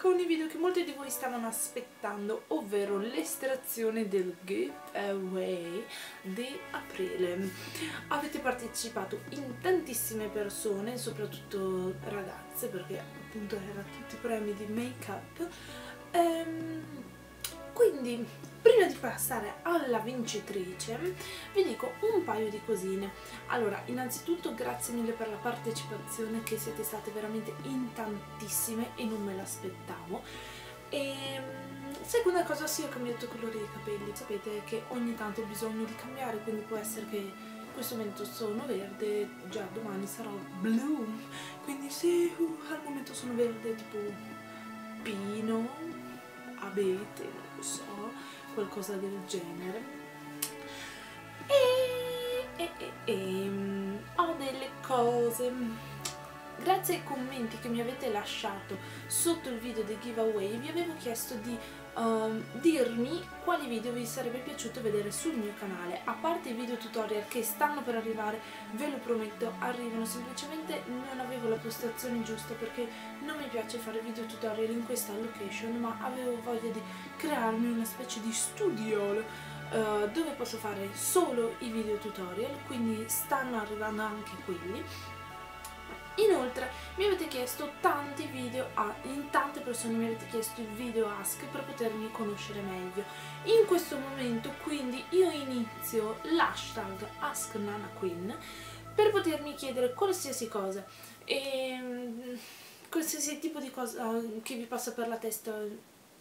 con i video che molti di voi stavano aspettando, ovvero l'estrazione del giveaway di aprile. Avete partecipato in tantissime persone, soprattutto ragazze, perché appunto erano tutti premi di make-up. Quindi, prima di passare alla vincitrice, vi dico un paio di cosine. Allora, innanzitutto grazie mille per la partecipazione, che siete state veramente in tantissime e non me l'aspettavo. Seconda cosa, sì, ho cambiato colore dei capelli. Sapete che ogni tanto ho bisogno di cambiare, quindi può essere che in questo momento sono verde, già domani sarò blu. Quindi sì, al momento sono verde tipo pino, abete, non lo so, qualcosa del genere. Ho delle cose. Grazie ai commenti che mi avete lasciato sotto il video del giveaway, vi avevo chiesto di dirmi quali video vi sarebbe piaciuto vedere sul mio canale. A parte i video tutorial che stanno per arrivare, ve lo prometto, arrivano, semplicemente non avevo la postazione giusta perché non mi piace fare video tutorial in questa location, ma avevo voglia di crearmi una specie di studio dove posso fare solo i video tutorial, quindi stanno arrivando anche quelli. Inoltre mi avete chiesto tanti video, tante persone mi avete chiesto il video ask per potermi conoscere meglio. In questo momento quindi io inizio l'hashtag AskNanaQueen per potermi chiedere qualsiasi cosa, qualsiasi tipo di cosa che vi passa per la testa,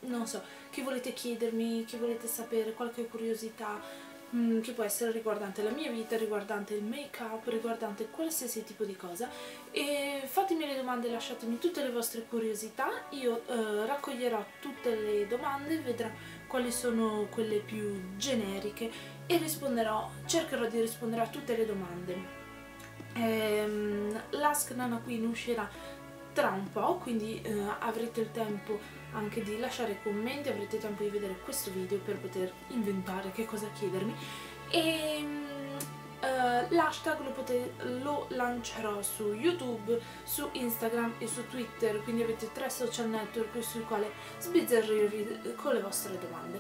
non so, che volete chiedermi, che volete sapere, qualche curiosità, che può essere riguardante la mia vita, riguardante il make up, riguardante qualsiasi tipo di cosa. E fatemi le domande, lasciatemi tutte le vostre curiosità, io raccoglierò tutte le domande, vedrò quali sono quelle più generiche e risponderò, cercherò di rispondere a tutte le domande. L'AskNanaQueen uscirà tra un po', quindi avrete il tempo anche di lasciare commenti, avrete tempo di vedere questo video per poter inventare che cosa chiedermi, e l'hashtag lo lancerò su YouTube, su Instagram e su Twitter, quindi avete 3 social network sui quali sbizzarrirvi con le vostre domande.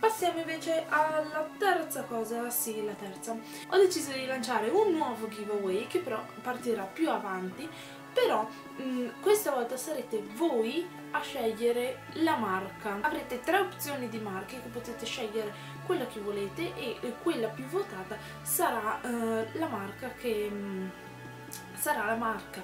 Passiamo invece alla terza cosa, sì, la terza. Ho deciso di lanciare un nuovo giveaway che però partirà più avanti, però questa volta sarete voi a scegliere la marca. Avrete 3 opzioni di marche che potete scegliere quella che volete e quella più votata sarà la marca che sarà la marca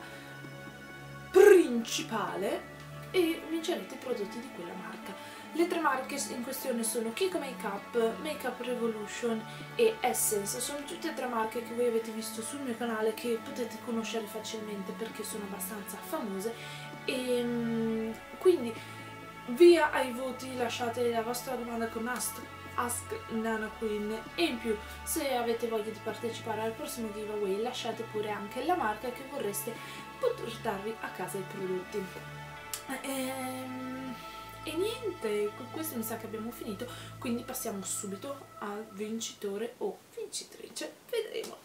principale e vincerete i prodotti di quella marca. Le 3 marche in questione sono Kiko Makeup, Makeup Revolution e Essence. Sono tutte e 3 marche che voi avete visto sul mio canale, che potete conoscere facilmente perché sono abbastanza famose, e quindi via ai voti, lasciate la vostra domanda con AskNanaQueen, e in più, se avete voglia di partecipare al prossimo giveaway, lasciate pure anche la marca che vorreste portarvi a casa i prodotti. E niente, con questo mi sa che abbiamo finito, quindi passiamo subito al vincitore o vincitrice, vedremo.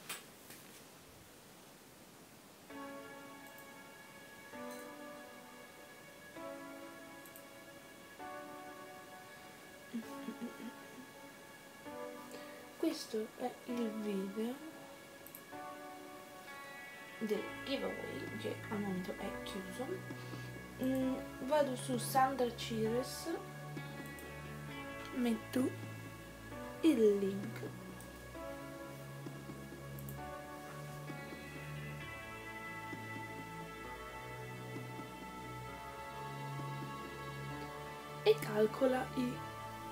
Questo è il video del giveaway che al momento è chiuso. Vado su Sandra Cires, metto il link e calcola i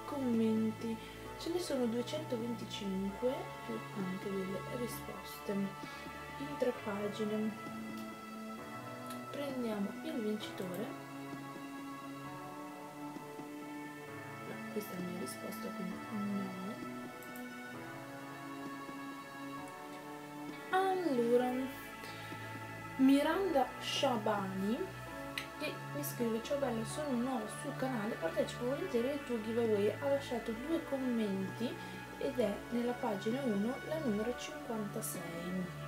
commenti, ce ne sono 225 più anche delle risposte in 3 pagine. Prendiamo il vincitore, no, questa è la mia risposta, quindi no. Allora, Miranda Shabani, che mi scrive: ciao bella, sono nuova sul canale, partecipo volentieri al tuo giveaway, ha lasciato 2 commenti ed è nella pagina 1, la numero 56.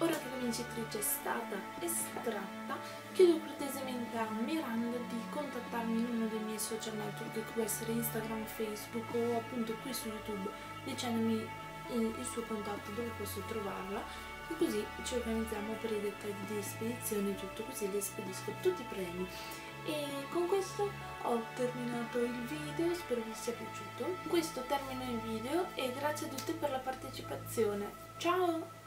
Ora che la vincitrice è stata estratta, chiedo cortesemente a Miranda di contattarmi in uno dei miei social network, che può essere Instagram, Facebook o appunto qui su YouTube, dicendomi il suo contatto dove posso trovarla, e così ci organizziamo per i dettagli di spedizione e tutto, così le spedisco tutti i premi. E con questo ho terminato il video, spero vi sia piaciuto. Con questo termino il video e grazie a tutti per la partecipazione. Ciao!